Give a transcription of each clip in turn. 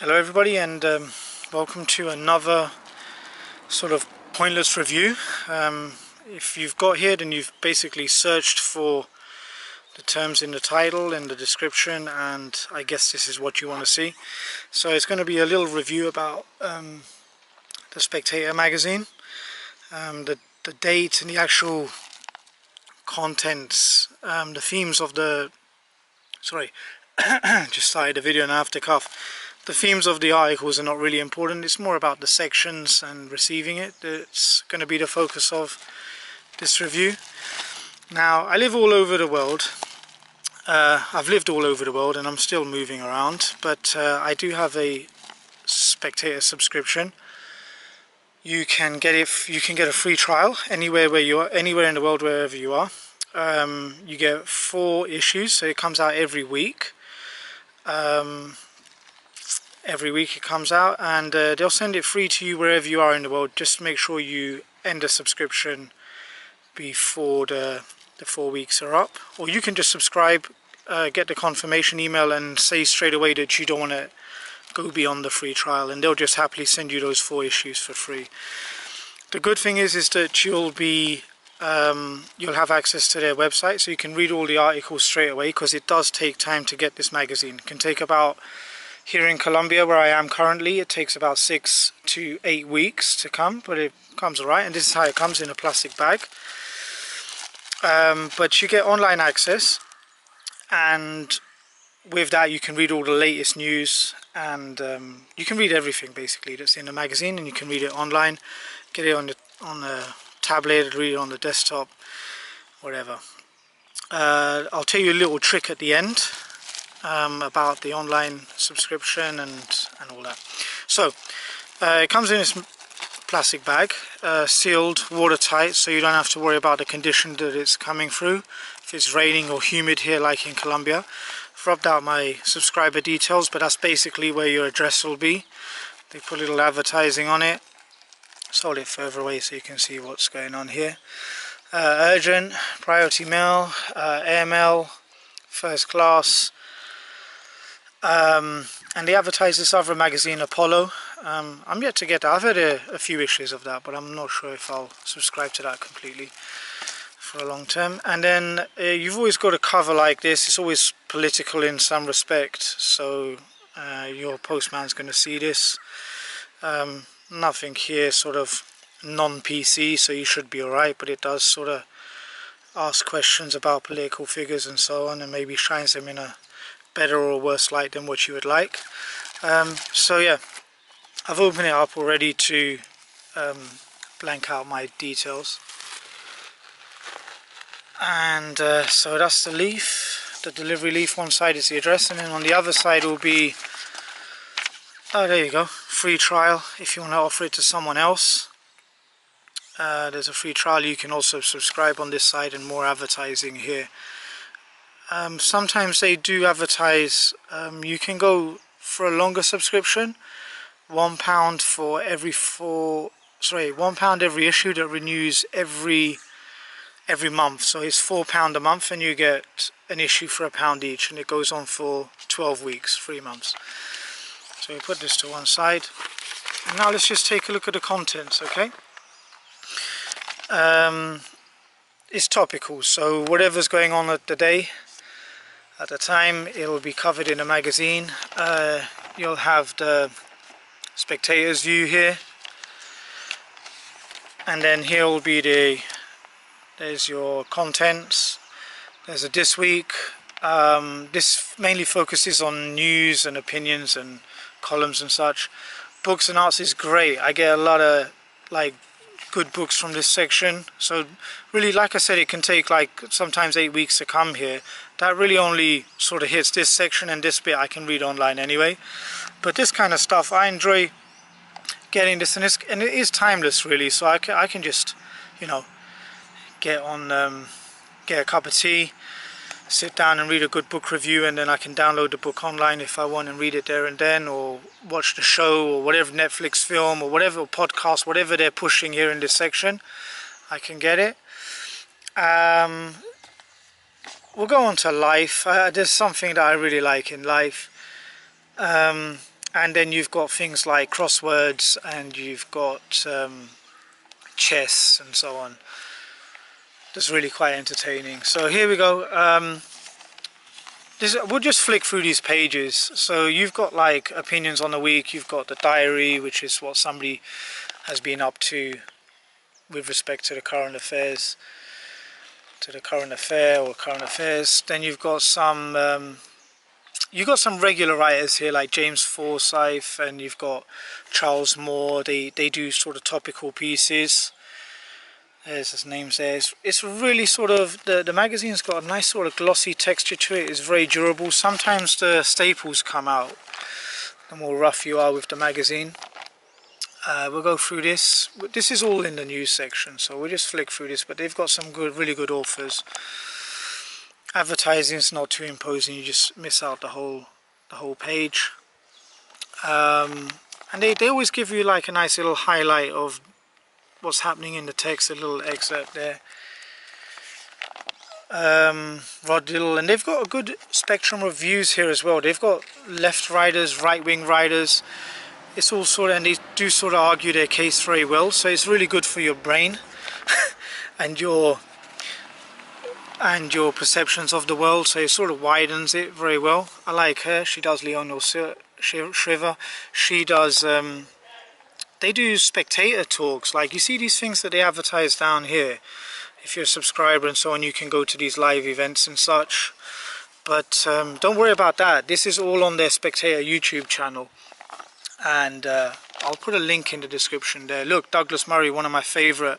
Hello everybody, and welcome to another sort of pointless review. If you've got here, then you've basically searched for the terms in the title and the description, and I guess this is what you want to see. So it's going to be a little review about The Spectator magazine, the date and the actual contents, the themes of the... Sorry, just started the video and I have to cough. The themes of the articles are not really important. It's more about the sections and receiving it that's going to be the focus of this review. Now, I live all over the world. I've lived all over the world and I'm still moving around, but I do have a Spectator subscription. You can get it. You can get a free trial anywhere where you are, anywhere in the world, wherever you are. You get 4 issues, so it comes out every week. Every week it comes out, and they'll send it free to you wherever you are in the world. Just make sure you end a subscription before the 4 weeks are up, or you can just subscribe, get the confirmation email and say straight away that you don't want to go beyond the free trial, and they'll just happily send you those 4 issues for free. The good thing is that you'll be you'll have access to their website, so you can read all the articles straight away, because it does take time to get this magazine. It can take about, here in Colombia, where I am currently, it takes about 6 to 8 weeks to come, but it comes all right. And this is how it comes, in a plastic bag. But you get online access, and with that you can read all the latest news, and you can read everything basically that's in the magazine, and you can read it online, get it on a tablet, read it on the desktop, whatever. I'll tell you a little trick at the end about the online subscription and all that. So it comes in this plastic bag, sealed, watertight, so you don't have to worry about the condition that it's coming through. If it's raining or humid here like in Colombia. I've rubbed out my subscriber details, but that's basically where your address will be. They put a little advertising on it. Just hold it further away so you can see what's going on here. Urgent, priority mail, AML, first class. And they advertise this other magazine, Apollo. I'm yet to get that. I've had a few issues of that, but I'm not sure if I'll subscribe to that completely for a long term. And then you've always got a cover like this. It's always political in some respect, so your postman's going to see this. Nothing here sort of non-PC, so you should be alright, but it does sort of ask questions about political figures and so on, and maybe shines them in a better or worse light than what you would like. So yeah, I've opened it up already to blank out my details, and so that's the leaf, the delivery leaf. One side is the address, and then on the other side will be, oh there you go, free trial. If you want to offer it to someone else, there's a free trial. You can also subscribe on this side, and more advertising here. Sometimes they do advertise, you can go for a longer subscription, £1 for every £1 every issue that renews every month, so it's £4 a month, and you get an issue for £1 each, and it goes on for 12 weeks, 3 months. So we put this to one side, and now let's just take a look at the contents, okay? It's topical, so whatever's going on at the day, at the time, it'll be covered in a magazine. You'll have the spectator's view here, and then here will be there's your contents. There's a this week. This mainly focuses on news and opinions and columns and such. Books and arts is great. I get a lot of like good books from this section, so really, like I said, it can take like sometimes 8 weeks to come here. That really only sort of hits this section, and this bit I can read online anyway. But this kind of stuff, I enjoy getting this, and it is timeless really, so I can just, you know, get a cup of tea, sit down and read a good book review, and then I can download the book online if I want and read it there and then, or watch the show or whatever Netflix film or whatever podcast, whatever they're pushing here in this section, I can get it. We'll go on to life. There's something that I really like in life, And then you've got things like crosswords, and you've got chess and so on. That's really quite entertaining. So here we go. We'll just flick through these pages. So you've got like opinions on the week, you've got the diary, which is what somebody has been up to with respect to the current affairs, Then you've got some regular writers here like James Forsyth, and you've got Charles Moore. They do sort of topical pieces. There's his names there. It's really sort of, the magazine's got a nice sort of glossy texture to it. It's very durable. Sometimes the staples come out, the more rough you are with the magazine. We'll go through this. This is all in the news section, so we'll just flick through this. But they've got some good, really good authors. Advertising's not too imposing. You just miss out the whole page. And they always give you like a nice little highlight of what's happening in the text, a little excerpt there. Rod Liddle, and they've got a good spectrum of views here as well. They've got left writers, right wing writers. It's all sort of, and they do sort of argue their case very well. So it's really good for your brain and your perceptions of the world. So it sort of widens it very well. I like her. She does Leonel Shriver. She does. They do spectator talks, like you see these things that they advertise down here. If you're a subscriber and so on, you can go to these live events and such. But don't worry about that. This is all on their Spectator YouTube channel. And I'll put a link in the description there. Look, Douglas Murray, one of my favourite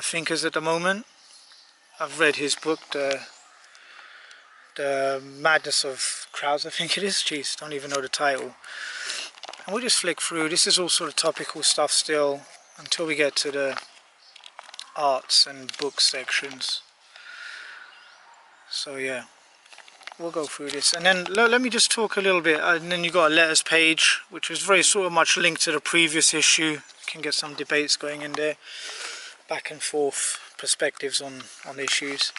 thinkers at the moment. I've read his book, The Madness of Crowds, I think it is. Jeez, don't even know the title. And we'll just flick through. This is all sort of topical stuff still until we get to the arts and book sections. So yeah, we'll go through this. And then let me just talk a little bit. And then you've got a letters page, which is very sort of much linked to the previous issue. You can get some debates going in there, back and forth perspectives on issues.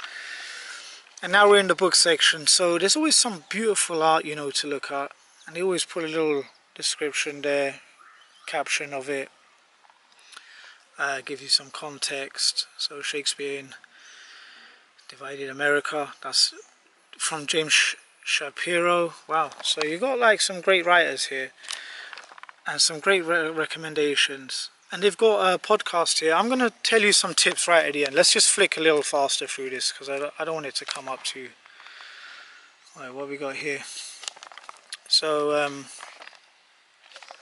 And now we're in the book section. So there's always some beautiful art, you know, to look at. And they always put a little description there, caption of it, give you some context. So Shakespeare in Divided America, that's from James Shapiro. Wow, so you got like some great writers here and some great recommendations. And they've got a podcast here. I'm going to tell you some tips right at the end. Let's just flick a little faster through this because I don't want it to come up to you. Alright, what we got here? So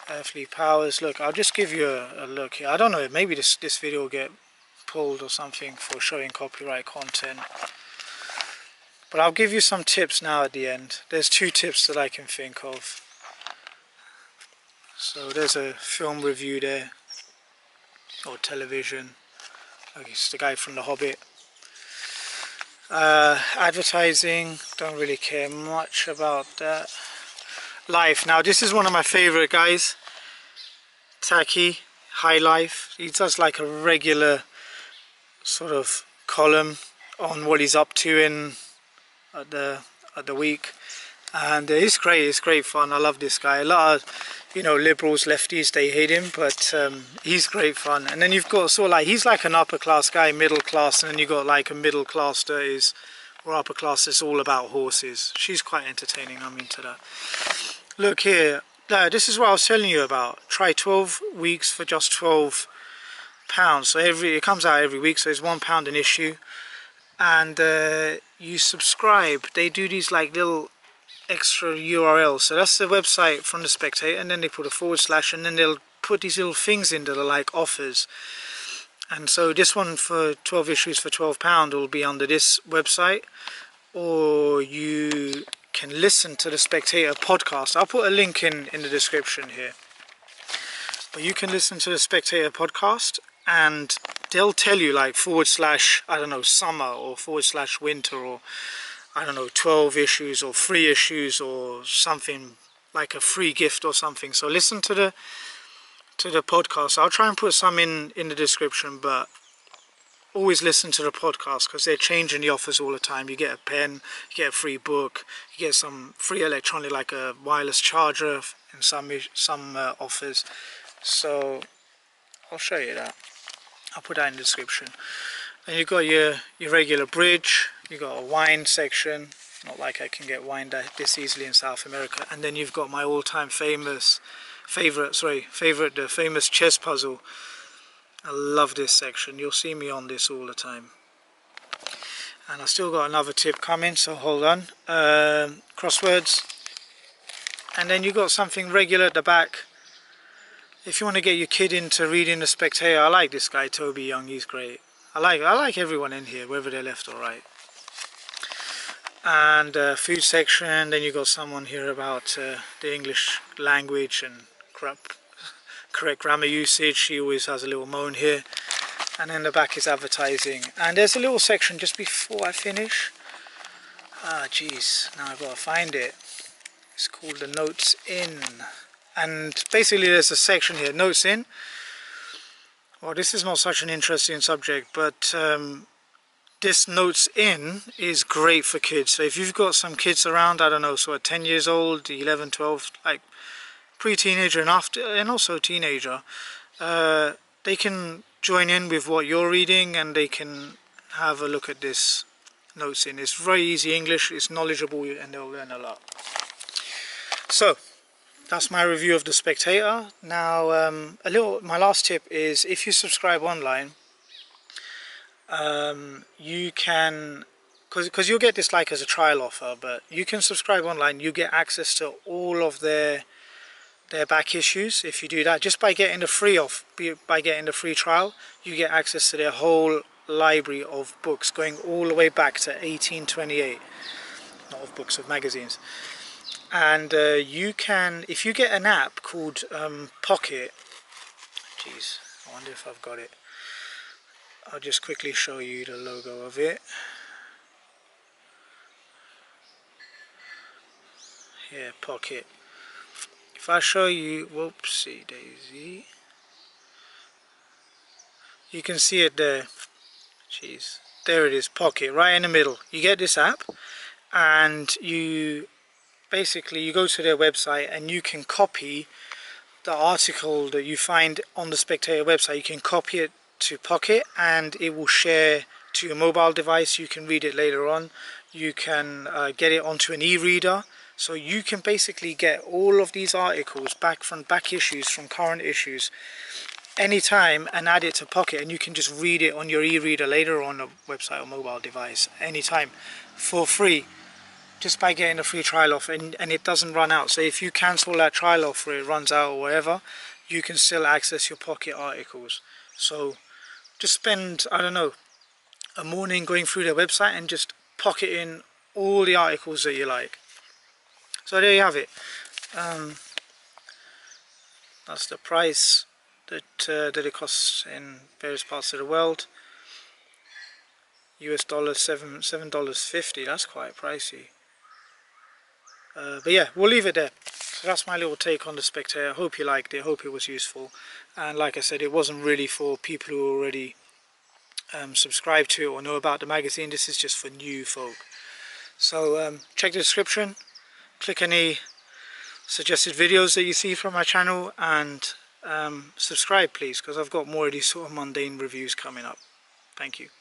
Earthly Powers. Look, I'll just give you a look here. I don't know, maybe this video will get pulled or something for showing copyright content. But I'll give you some tips now at the end. There's two tips that I can think of. So there's a film review there. Or television. Like it's the guy from The Hobbit. Advertising. Don't really care much about that. Life. Now this is one of my favorite guys, Taki, High Life. He does like a regular sort of column on what he's up to in at the week, and it's great. It's great fun. I love this guy. A lot of, you know, liberals, lefties, they hate him, but he's great fun. And then you've got sort of like, he's like an upper class guy, middle class, and then you've got like a middle class that is, or upper class that's all about horses. She's quite entertaining. I'm into that. Look here, this is what I was telling you about. Try 12 weeks for just £12. So it comes out every week, so it's £1 an issue. And you subscribe. They do these like little extra URLs. So that's the website from The Spectator, and then they put a / and then they'll put these little things in that are like offers. And so this one for 12 issues for £12 will be under this website. Or you can listen to the Spectator podcast. I'll put a link in the description here. But you can listen to the Spectator podcast, and they'll tell you like / I don't know, summer, or / winter, or I don't know, 12 issues or 3 issues or something like a free gift or something. So listen to the podcast. I'll try and put some in the description, but always listen to the podcast because they're changing the offers all the time. You get a pen, you get a free book, you get some free electronic like a wireless charger in some offers. So I'll show you that. I'll put that in the description. And you've got your regular bridge, you've got a wine section. Not like I can get wine this easily in South America. And then you've got my all-time the famous chess puzzle. I love this section. You'll see me on this all the time. And I've still got another tip coming, so hold on. Crosswords. And then you've got something regular at the back. If you want to get your kid into reading The Spectator, I like this guy, Toby Young. He's great. I like everyone in here, whether they're left or right. And food section. Then you got someone here about the English language and correct grammar usage. She always has a little moan here. And in the back is advertising. And there's a little section just before I finish. Ah, jeez, now I've got to find it. It's called the Notes In. And basically there's a section here, Notes In. Well, this is not such an interesting subject, but this Notes In is great for kids. So if you've got some kids around, I don't know, so at 10 years old, 11, 12, like pre-teenager and after, and also teenager, they can join in with what you're reading and they can have a look at this Notes In. It's very easy English, it's knowledgeable and they'll learn a lot. So that's my review of The Spectator. Now my last tip is if you subscribe online, you can, because you'll get this like as a trial offer, but you can subscribe online. You get access to all of their back issues. If you do that, just by getting the free trial, you get access to their whole library of books going all the way back to 1828, not of books, of magazines. And you can, if you get an app called Pocket, jeez, I wonder if I've got it. I'll just quickly show you the logo of it. Here, Pocket. If I show you, whoopsie daisy. You can see it there. Jeez, there it is, Pocket, right in the middle. You get this app and you basically you go to their website and you can copy the article that you find on the Spectator website. You can copy it to Pocket and it will share to your mobile device. You can read it later on. You can get it onto an e-reader, so you can basically get all of these articles back from back issues, from current issues, anytime, and add it to Pocket, and you can just read it on your e-reader later on a website or mobile device anytime for free, just by getting a free trial offer. And it doesn't run out, so if you cancel that trial offer, it runs out or whatever, you can still access your Pocket articles. So just spend, I don't know, a morning going through their website and just pocketing all the articles that you like. So there you have it. That's the price that it costs in various parts of the world. US dollars, $7.50. That's quite pricey. But yeah, we'll leave it there. So that's my little take on The Spectator. I hope you liked it, I hope it was useful. And like I said, it wasn't really for people who already subscribe to or know about the magazine. This is just for new folk. So check the description, click any suggested videos that you see from my channel, and subscribe please, because I've got more of these sort of mundane reviews coming up. Thank you.